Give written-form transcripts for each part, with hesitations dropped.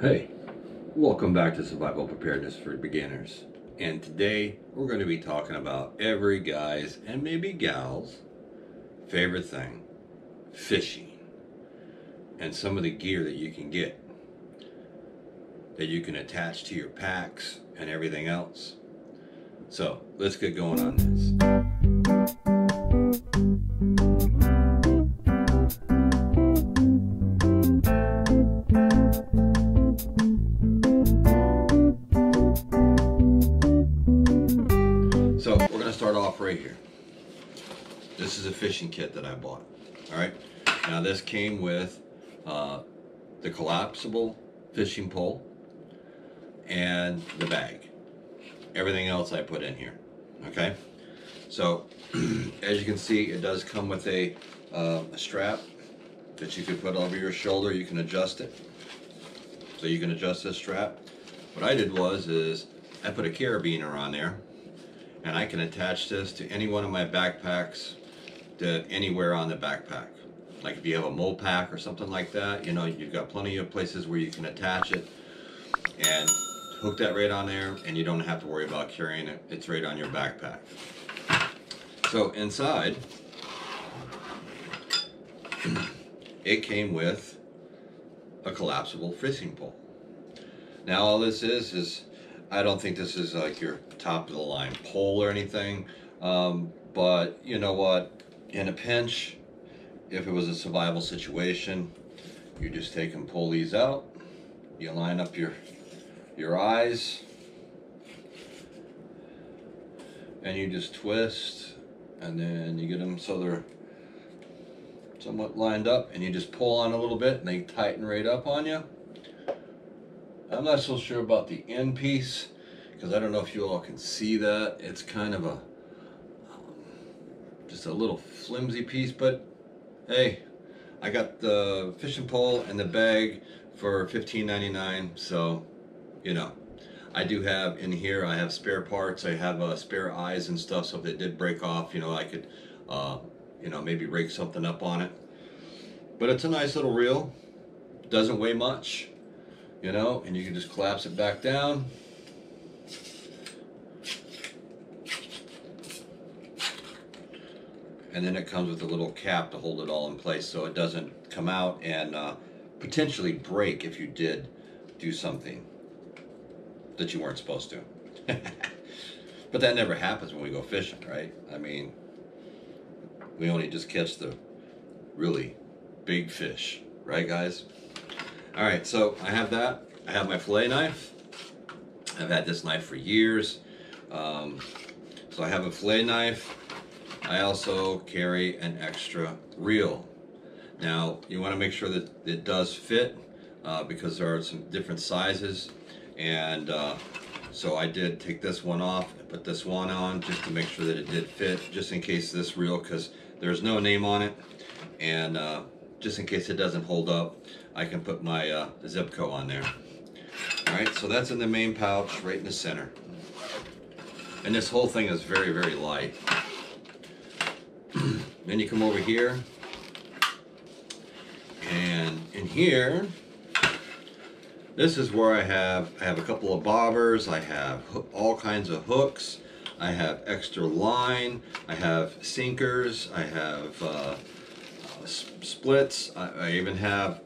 Hey, welcome back to Survival Preparedness for Beginners. And today we're going to be talking about every guy's and maybe gal's favorite thing, fishing, and some of the gear that you can get that you can attach to your packs and everything else. So let's get going on this. This is a fishing kit that I bought. All right, now this came with the collapsible fishing pole and the bag. Everything else I put in here. Okay, so as you can see, it does come with a strap that you can put over your shoulder. You can adjust it, so you can adjust this strap. What I did was I put a carabiner on there, and I can attach this to any one of my backpacks. Anywhere on the backpack, like if you have a Mopac or something like that, you know, you've got plenty of places where you can attach it and hook that right on there, and you don't have to worry about carrying it. It's right on your backpack. So inside, it came with a collapsible fishing pole. Now all this is I don't think this is like your top of the line pole or anything, but you know what? In a pinch, if it was a survival situation, you just take and pull these out. You line up your eyes, and you just twist, and then you get them so they're somewhat lined up, and you just pull on a little bit, and they tighten right up on you. I'm not so sure about the end piece, because I don't know if you all can see that. It's kind of a just a little flimsy piece, but hey, I got the fishing pole and the bag for $15.99, so you know, I do have in here, I have spare parts, I have spare eyes and stuff, so if it did break off, you know, I could you know, maybe rake something up on it. But it's a nice little reel, doesn't weigh much, you know, and you can just collapse it back down. And then it comes with a little cap to hold it all in place so it doesn't come out and potentially break if you did do something that you weren't supposed to. But that never happens when we go fishing, right? I mean, we only just catch the really big fish, right guys? All right, so I have that. I have my fillet knife. I've had this knife for years. So I have a fillet knife. I also carry an extra reel. Now, you want to make sure that it does fit because there are some different sizes. And so I did take this one off, put this one on just to make sure that it did fit, just in case this reel, because there's no name on it. And just in case it doesn't hold up, I can put my Zebco on there. All right, so that's in the main pouch, right in the center. And this whole thing is very, very light. Then you come over here, and in here, this is where I have a couple of bobbers, I have all kinds of hooks, I have extra line, I have sinkers, I have splits, I even have,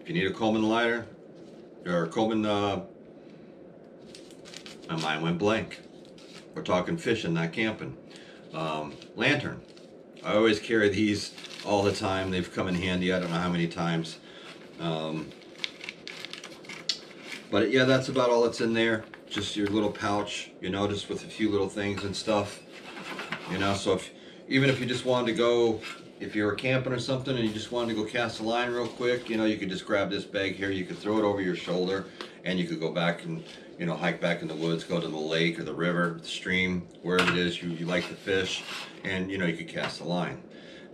if you need a Coleman lighter, or Coleman, my mind went blank. We're talking fishing, not camping. Lantern. I always carry these all the time. They've come in handy, I don't know how many times. But yeah, that's about all that's in there. Just your little pouch, you know, just with a few little things and stuff. You know, so if, even if you just wanted to go, if you were camping or something and you just wanted to go cast a line real quick, you know, you could just grab this bag here, you could throw it over your shoulder, and you could go back and, you know, hike back in the woods, go to the lake or the river, the stream, wherever it is you like to fish, and you know, you could cast a line.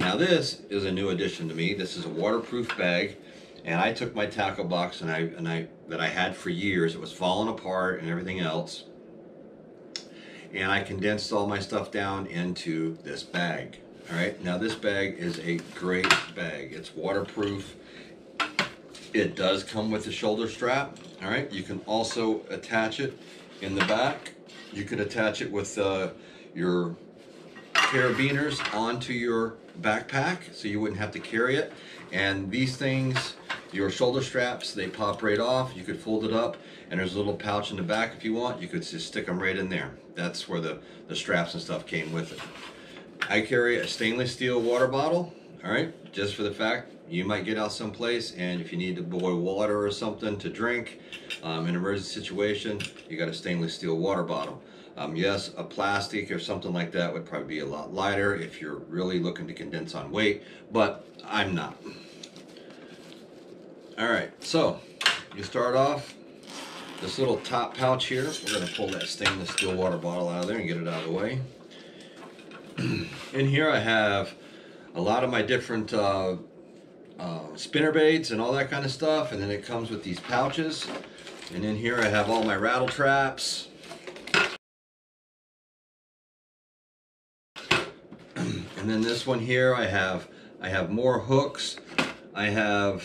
Now this is a new addition to me. This is a waterproof bag, and I took my tackle box that I had for years. It was falling apart and everything else, and I condensed all my stuff down into this bag. All right, now this bag is a great bag. It's waterproof. It does come with the shoulder strap. All right, you can also attach it in the back. You could attach it with your carabiners onto your backpack, so you wouldn't have to carry it. And these things, your shoulder straps, they pop right off. You could fold it up, and there's a little pouch in the back if you want. You could just stick them right in there. That's where the straps and stuff came with it. I carry a stainless steel water bottle, all right, just for the fact you might get out someplace, and if you need to boil water or something to drink in an emergency situation, you got a stainless steel water bottle. Yes, a plastic or something like that would probably be a lot lighter if you're really looking to condense on weight, but I'm not. All right, so you start off this little top pouch here. We're going to pull that stainless steel water bottle out of there and get it out of the way. In here I have a lot of my different spinner baits and all that kind of stuff, and then it comes with these pouches. And in here I have all my rattle traps. And then this one here, I have more hooks. I have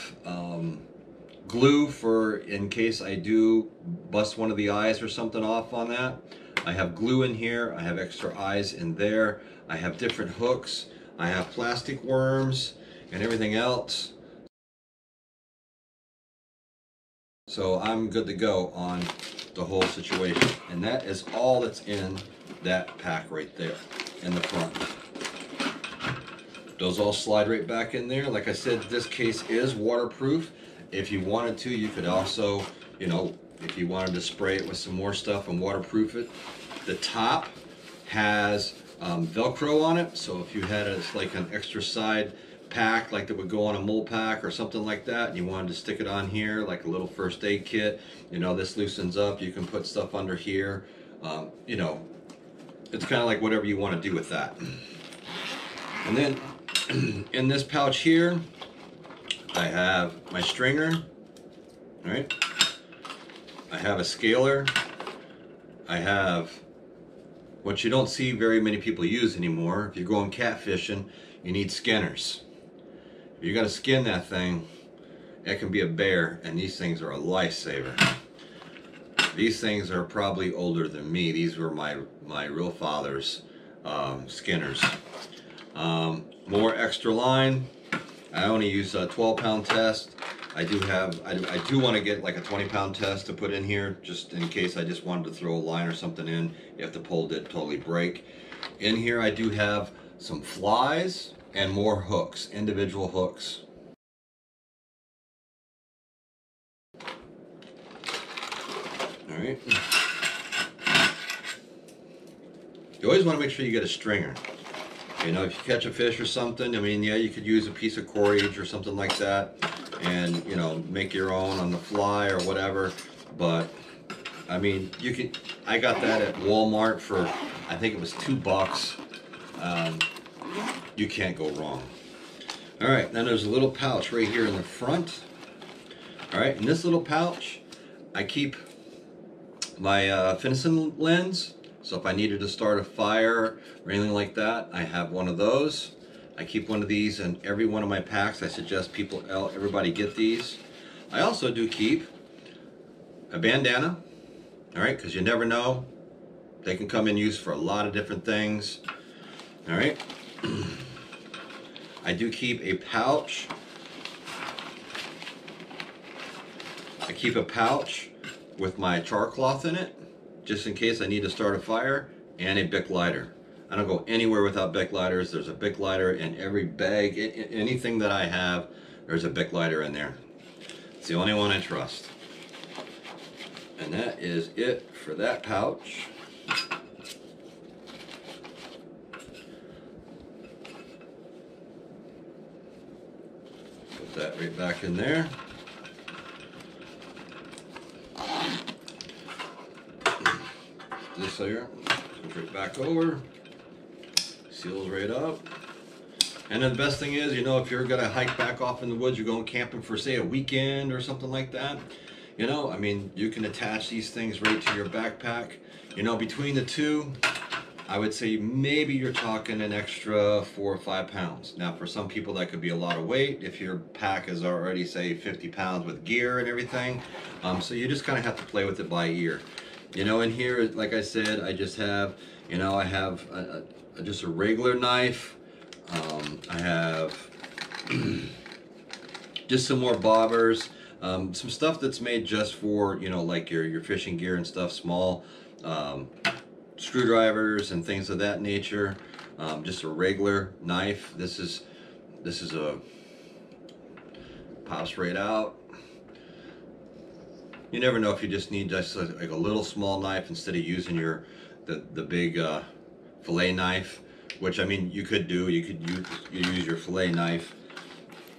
glue for in case I do bust one of the eyes or something off on that. I have glue in here. I have extra eyes in there. I have different hooks. I have plastic worms and everything else. So I'm good to go on the whole situation. And that is all that's in that pack right there in the front. Those all slide right back in there. Like I said, this case is waterproof. If you wanted to, you could also, you know, if you wanted to spray it with some more stuff and waterproof it. The top has Velcro on it. So if you had a, like an extra side pack, like that would go on a mole pack or something like that, and you wanted to stick it on here, like a little first aid kit, you know, this loosens up. You can put stuff under here. You know, it's kind of like whatever you want to do with that. And then, in this pouch here, I have my stringer, all right? I have a scaler. I have what you don't see very many people use anymore. If you're going catfishing, you need skinners. If you gotta skin that thing, it can be a bear, and these things are a lifesaver. These things are probably older than me. These were my real father's skinners. More extra line. I only use a 12-pound test. I do want to get like a 20-pound test to put in here, just in case I just wanted to throw a line or something in if the pole did totally break. In here I do have some flies and more hooks, individual hooks. All right. You always want to make sure you get a stringer. You know, if you catch a fish or something, I mean, yeah, you could use a piece of cordage or something like that and, you know, make your own on the fly or whatever. But, I mean, you can, I got that at Walmart for, I think it was $2. You can't go wrong. All right, then there's a little pouch right here in the front. All right, in this little pouch, I keep my Fresnel lens. So if I needed to start a fire or anything like that, I have one of those. I keep one of these in every one of my packs. I suggest everybody get these. I also do keep a bandana, all right, because you never know. They can come in use for a lot of different things, all right. I do keep a pouch. I keep a pouch with my char cloth in it, just in case I need to start a fire, and a Bic lighter. I don't go anywhere without Bic lighters. There's a Bic lighter in every bag. Anything that I have, there's a Bic lighter in there. It's the only one I trust. And that is it for that pouch. Put that right back in there. This here comes right back over, seals right up. And then the best thing is, you know, if you're gonna hike back off in the woods, you're going camping for say a weekend or something like that, you know, I mean, you can attach these things right to your backpack. You know, between the two, I would say maybe you're talking an extra 4 or 5 pounds. Now, for some people that could be a lot of weight if your pack is already, say, 50 pounds with gear and everything. So you just kind of have to play with it by ear. You know, in here, like I said, I just have, you know, I have just a regular knife. I have just some more bobbers, some stuff that's made just for, you know, like your fishing gear and stuff, small screwdrivers and things of that nature. Just a regular knife. This is a, pops right out. You never know if you just need just like a little small knife instead of using your the big fillet knife, which I mean you could do. You could use your fillet knife,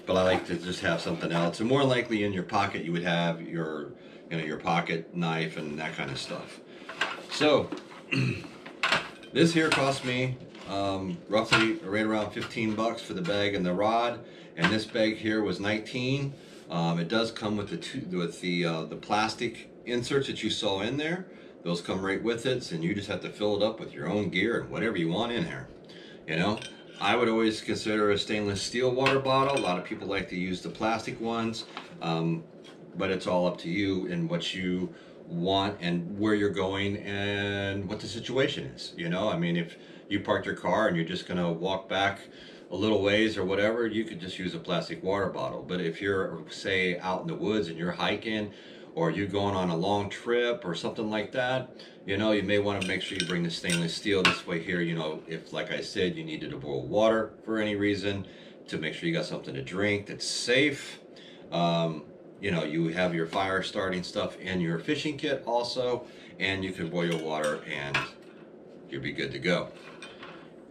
but I like to just have something else. And more likely in your pocket you would have your, you know, your pocket knife and that kind of stuff. So this here cost me roughly right around 15 bucks for the bag and the rod, and this bag here was 19. It does come with the plastic inserts that you saw in there. Those come right with it, and you just have to fill it up with your own gear and whatever you want in there. You know, I would always consider a stainless steel water bottle. A lot of people like to use the plastic ones, but it's all up to you and what you want and where you're going and what the situation is. You know, I mean, if you parked your car and you're just gonna walk back a little ways or whatever, you could just use a plastic water bottle. But if you're, say, out in the woods and you're hiking, or you're going on a long trip or something like that, you know, you may want to make sure you bring the stainless steel. This way here, you know, if, like I said, you needed to boil water for any reason, to make sure you got something to drink that's safe. You know, you have your fire starting stuff in your fishing kit also, and you can boil your water and you'll be good to go.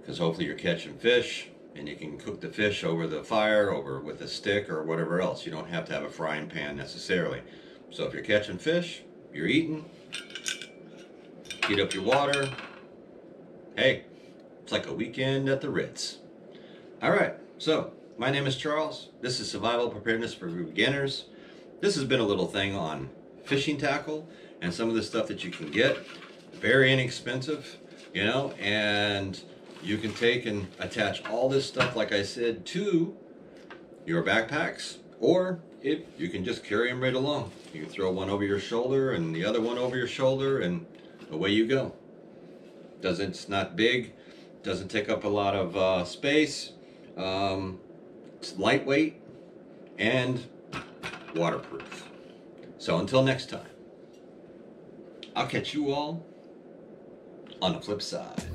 Because hopefully you're catching fish and you can cook the fish over the fire, over with a stick or whatever else. You don't have to have a frying pan necessarily. So if you're catching fish, you're eating, heat up your water. Hey, it's like a weekend at the Ritz. All right, so my name is Charles. This is Survival Preparedness for Beginners. This has been a little thing on fishing tackle and some of the stuff that you can get. Very inexpensive, you know, and you can take and attach all this stuff, like I said, to your backpacks, or if you can just carry them right along. You can throw one over your shoulder and the other one over your shoulder, and away you go. It's not big, doesn't take up a lot of space, it's lightweight and waterproof. So until next time, I'll catch you all on the flip side.